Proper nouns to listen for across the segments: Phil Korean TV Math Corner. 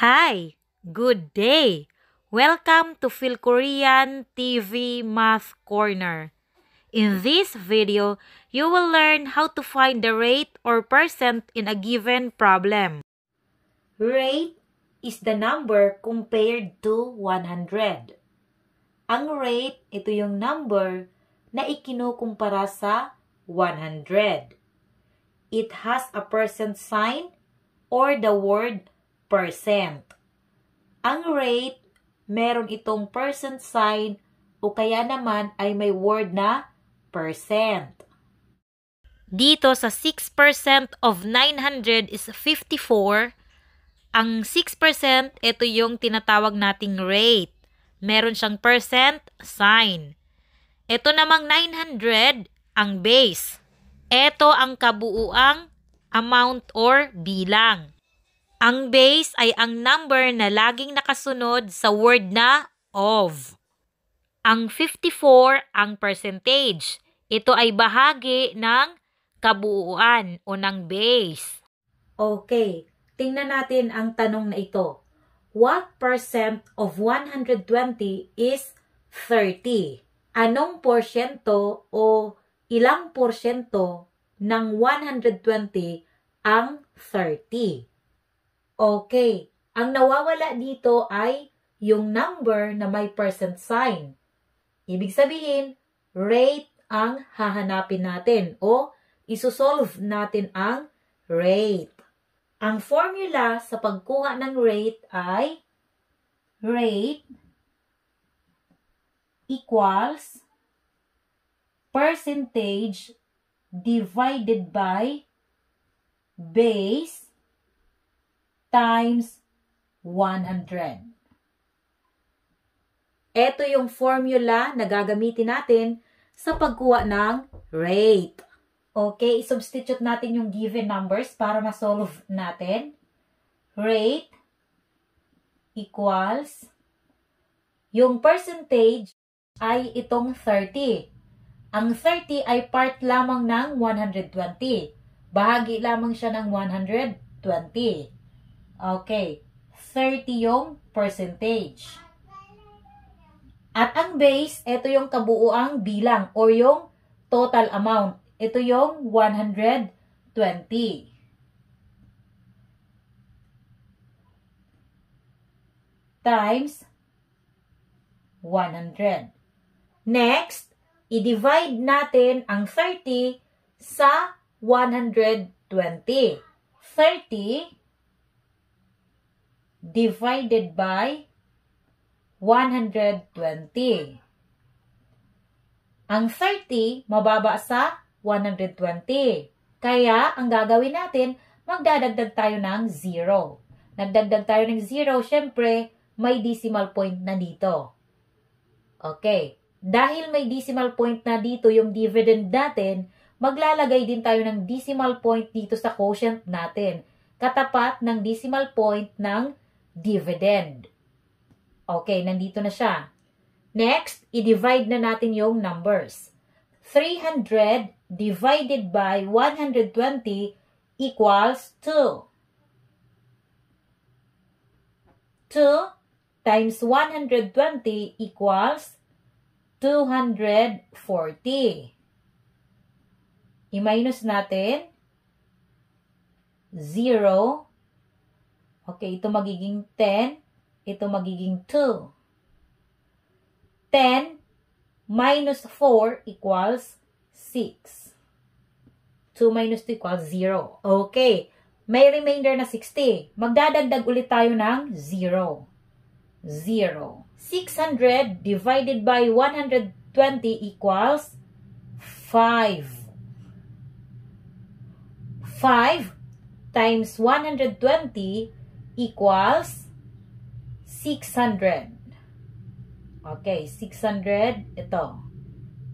Hi, good day. Welcome to Phil Korean TV Math Corner. In this video, you will learn how to find the rate or percent in a given problem. Rate is the number compared to 100. Ang rate, ito yung number na ikinukumpara sa 100. It has a percent sign or the word percent. Ang rate, meron itong percent sign o kaya naman ay may word na percent. Dito sa 6% of 900 is 54. Ang 6%, ito yung tinatawag nating rate. Meron siyang percent sign. Ito namang 900, ang base. Ito ang kabuuang amount or bilang. Ang base ay ang number na laging nakasunod sa word na of. Ang 54 ang percentage. Ito ay bahagi ng kabuuan o ng base. Okay, tingnan natin ang tanong na ito. What percent of 120 is 30? Anong porsyento o ilang porsyento ng 120 ang 30? Okay, ang nawawala dito ay yung number na may percent sign. Ibig sabihin, rate ang hahanapin natin o isusolve natin ang rate. Ang formula sa pagkuha ng rate ay rate equals percentage divided by base times 100. Ito yung formula na gagamitin natin sa pagkuha ng rate. Okay, i-substitute natin yung given numbers para ma-solve natin. Rate equals, yung percentage ay itong 30. Ang 30 ay part lamang ng 120. Bahagi lamang siya ng 120. Okay, 30 yung percentage. At ang base, ito yung kabuuang bilang or yung total amount. Ito yung 120. Times 100. Next, i-divide natin ang 30 sa 120. 30 divided by 120. Ang 30 mababa sa 120. Kaya, ang gagawin natin, magdadagdag tayo ng 0. Nagdagdag tayo ng 0, syempre, may decimal point na dito. Okay. Dahil may decimal point na dito yung dividend natin, maglalagay din tayo ng decimal point dito sa quotient natin. Katapat ng decimal point ng dividend. Okay, nandito na siya. Next, i-divide na natin yung numbers. 300 divided by 120 equals 2. 2 times 120 equals 240. I-minus natin 0. Okay, ito magiging 10. Ito magiging 2. 10 minus 4 equals 6. 2 minus 2 equals 0. Okay. May remainder na 60. Magdadagdag ulit tayo ng 0. 0. 600 divided by 120 equals 5. 5 times 120 equals 600. Okay, 600, ito.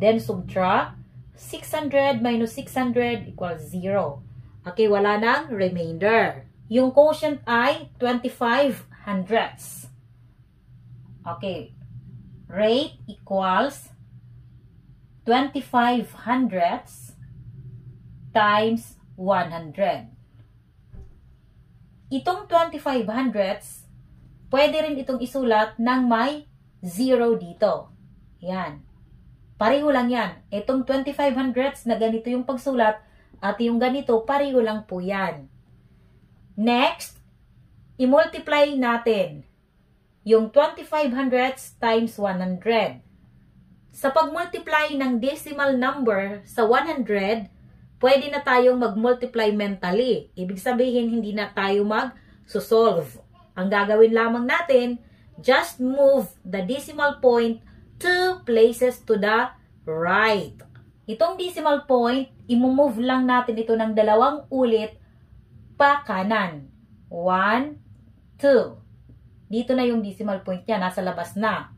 Then, subtract. 600 minus 600 equals 0. Okay, wala nang remainder. Yung quotient ay 25 hundredths. Okay, rate equals 25 hundredths times 100. Itong 25 hundredths, pwede rin itong isulat ng may 0 dito. Yan. Pareho lang yan. Itong 25 hundredths na ganito yung pagsulat at yung ganito, pareho lang po yan. Next, i-multiply natin yung 25 hundredths times 100. Sa pag-multiply ng decimal number sa 100, pwede na tayong mag-multiply mentally. Ibig sabihin, hindi na tayo mag-solve. Ang gagawin lamang natin, just move the decimal point 2 places to the right. Itong decimal point, i-move lang natin ito ng dalawang ulit pa kanan. 1, 2. Dito na yung decimal point niya. Nasa labas na.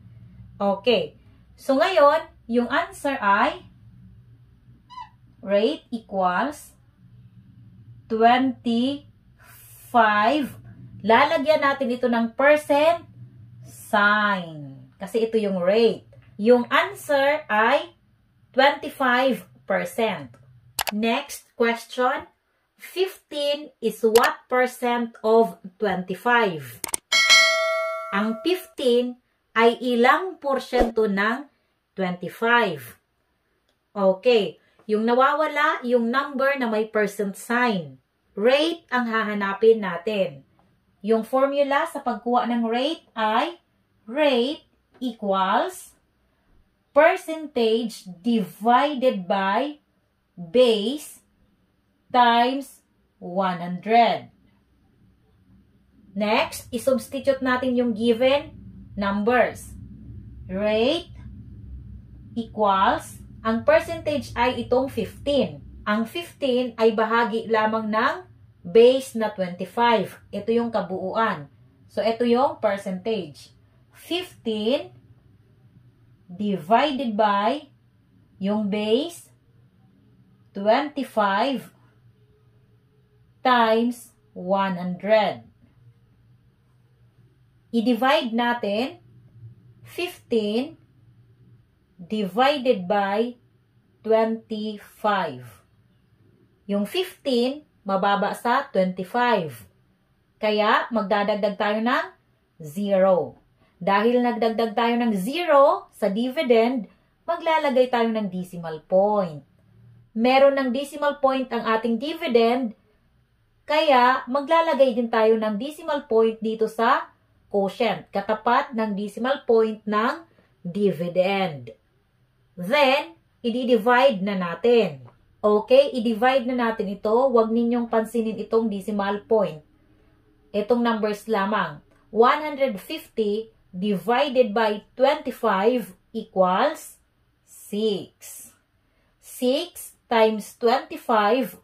Okay. So, ngayon, yung answer ay rate equals 25. Lalagyan natin ito ng percent sign. Kasi ito yung rate. Yung answer ay 25%. Next question, 15 is what percent of 25? Ang 15 ay ilang porsyento ng 25. Okay. Yung nawawala, yung number na may percent sign. Rate ang hahanapin natin. Yung formula sa pagkuha ng rate ay rate equals percentage divided by base times 100. Next, isubstitute natin yung given numbers. Rate equals, ang percentage ay itong 15. Ang 15 ay bahagi lamang ng base na 25. Ito yung kabuuan. So, ito yung percentage. 15 divided by yung base 25 times 100. I-divide natin 15 divided by 25. Yung 15, mababa sa 25. Kaya, magdadagdag tayo ng 0. Dahil nagdagdag tayo ng 0 sa dividend, maglalagay tayo ng decimal point. Meron ng decimal point ang ating dividend, kaya maglalagay din tayo ng decimal point dito sa quotient, katapat ng decimal point ng dividend. Then, i-divide na natin. Okay, i-divide na natin ito. Huwag ninyong pansinin itong decimal point. Itong numbers lamang. 150 divided by 25 equals 6. 6 times 25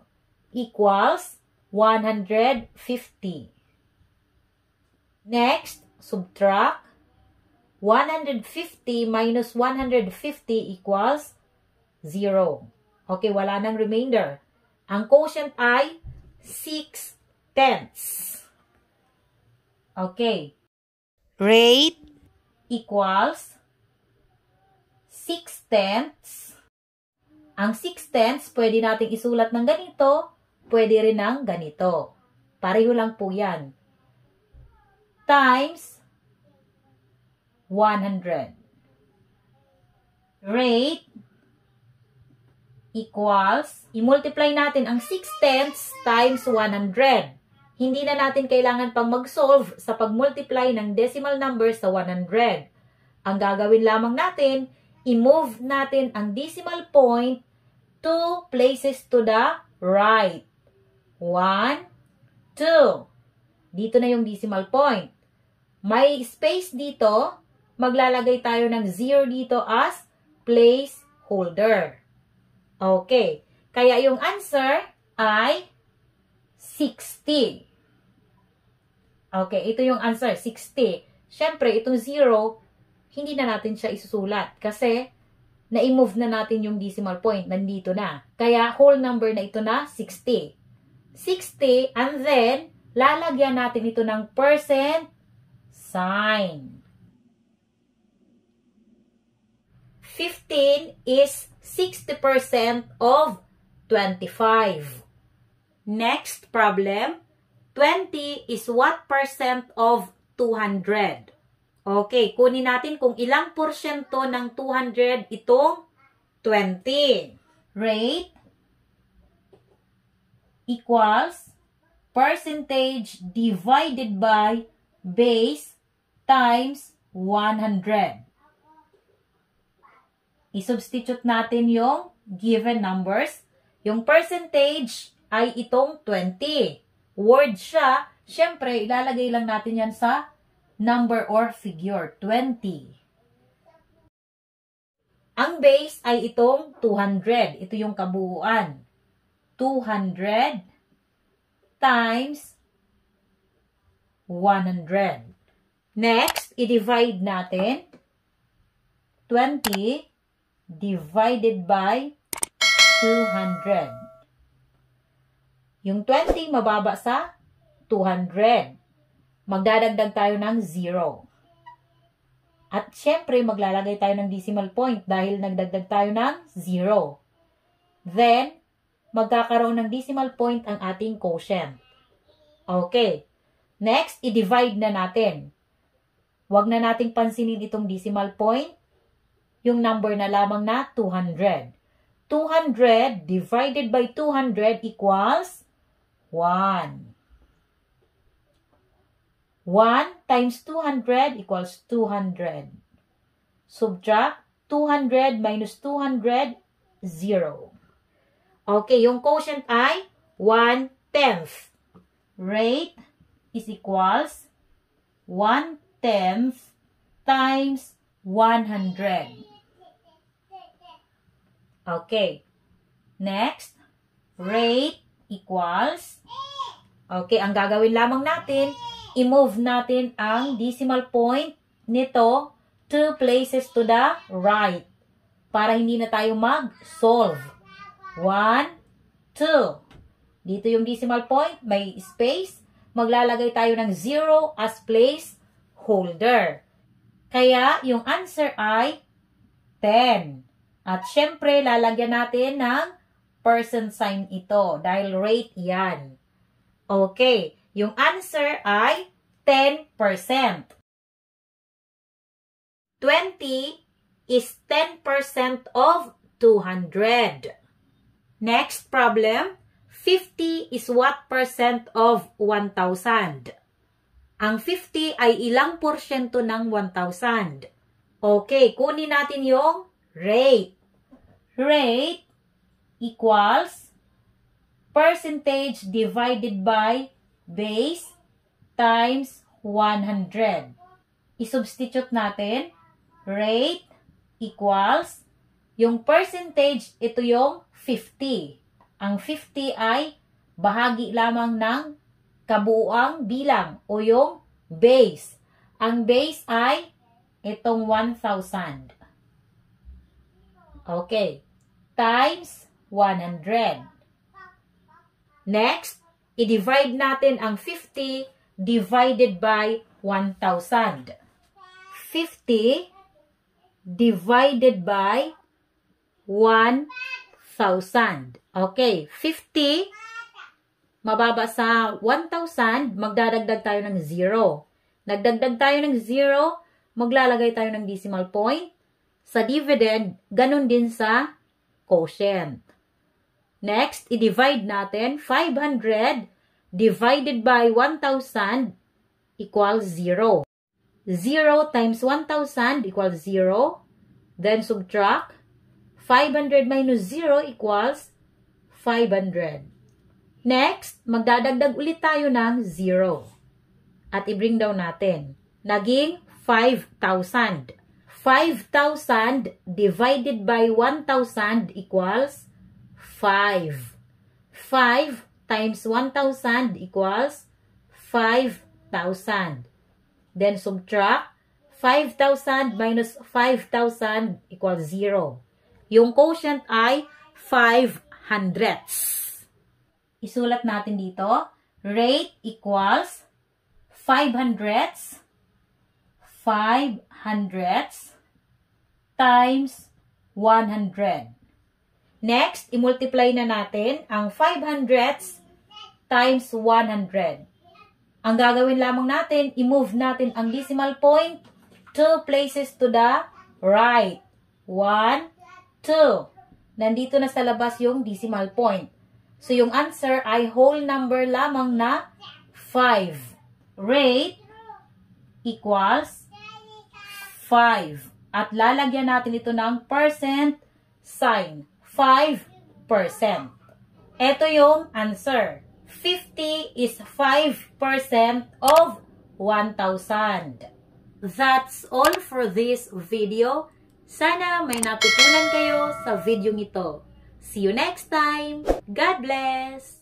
equals 150. Next, subtract 150 minus 150 equals 0. Okay, wala nang remainder. Ang quotient ay 6/10. Okay. Rate equals 6/10. Ang 6/10 pwede nating isulat ng ganito, pwede rin ng ganito. Pareho lang po yan. Times 100. Rate equals, i-multiply natin ang 6/10 times 100. Hindi na natin kailangan pang mag-solve sa pag-multiply ng decimal number sa 100. Ang gagawin lamang natin, i-move natin ang decimal point 2 places to the right. 1, 2. Dito na yung decimal point. May space dito, maglalagay tayo ng 0 dito as placeholder. Okay. Kaya yung answer ay 60. Okay, ito yung answer, 60. Siyempre, itong 0, hindi na natin siya isusulat kasi na-move na natin yung decimal point. Nandito na. Kaya whole number na ito na 60. 60 and then lalagyan natin ito ng percent sign. 15 is 60% of 25. Next problem, 20 is what percent of 200. Okay, kunin natin kung ilang porsyento ng 200 itong 20. Rate equals percentage divided by base times 100. I-substitute natin yung given numbers. Yung percentage ay itong 20. Word siya. Siyempre, ilalagay lang natin yan sa number or figure. 20. Ang base ay itong 200. Ito yung kabuuan. 200 times 100. Next, i-divide natin. 20 divided by 200. Yung 20 mababa sa 200. Magdadagdag tayo ng 0. At syempre, maglalagay tayo ng decimal point dahil nagdagdag tayo ng 0. Then, magkakaroon ng decimal point ang ating quotient. Okay. Next, i-divide na natin. Huwag na nating pansinin itong decimal point. Yung number na lamang na 200. 200 divided by 200 equals 1. 1 times 200 equals 200. Subtract 200 minus 200, 0. Okay, yung quotient ay 1/10. Rate is equals 1/10 times 100. Okay. Next, rate equals. Okay, ang gagawin lamang natin, i-move natin ang decimal point nito 2 places to the right para hindi na tayo mag-solve. 1, 2. Dito yung decimal point, may space. Maglalagay tayo ng 0 as place holder. Kaya yung answer ay 10. At syempre, lalagyan natin ng percent sign ito dahil rate yan. Okay, yung answer ay 10%. 20 is 10% of 200. Next problem, 50 is what percent of 1,000? Ang 50 ay ilang porsyento ng 1,000? Okay, kunin natin yung rate. Rate equals percentage divided by base times 100. I-substitute natin. Rate equals yung percentage, ito yung 50. Ang 50 ay bahagi lamang ng kabuuang bilang o yung base. Ang base ay itong 1,000. Okay, times 100. Next, i-divide natin ang 50 divided by 1,000. 50 divided by 1,000. Okay, 50 mababa sa 1,000, magdadagdag tayo ng 0. Nagdagdag tayo ng 0, maglalagay tayo ng decimal point. Sa dividend, ganun din sa quotient. Next, i-divide natin. 500 divided by 1,000 equals 0. 0 times 1,000 equals 0. Then subtract. 500 minus 0 equals 500. Next, magdadagdag ulit tayo ng 0. At i-bring down natin. Naging 5,000. 5,000 divided by 1,000 equals 5. 5 times 1,000 equals 5,000. Then subtract. 5,000 minus 5,000 equals 0. Yung quotient ay 5/100. Isulat natin dito. Rate equals 5/100. 5/100 times 100. Next, i-multiply na natin ang 5/100 times 100. Ang gagawin lamang natin, i-move natin ang decimal point 2 places to the right. 1, 2. Nandito na sa labas yung decimal point. So, yung answer ay whole number lamang na 5. Rate equals 5. At lalagyan natin ito ng percent sign. 5%. Ito yung answer. 50 is 5% of 1,000. That's all for this video. Sana may natutunan kayo sa video nito. See you next time. God bless!